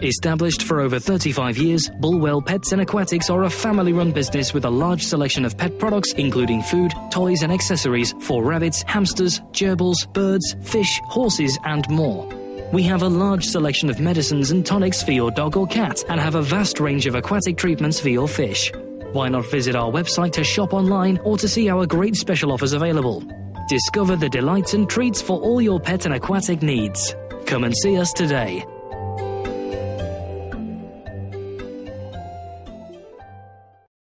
Established for over 35 years, Bulwell Pets and Aquatics are a family-run business with a large selection of pet products, including food, toys and accessories for rabbits, hamsters, gerbils, birds, fish, horses and more. We have a large selection of medicines and tonics for your dog or cat and have a vast range of aquatic treatments for your fish. Why not visit our website to shop online or to see our great special offers available? Discover the delights and treats for all your pet and aquatic needs. Come and see us today.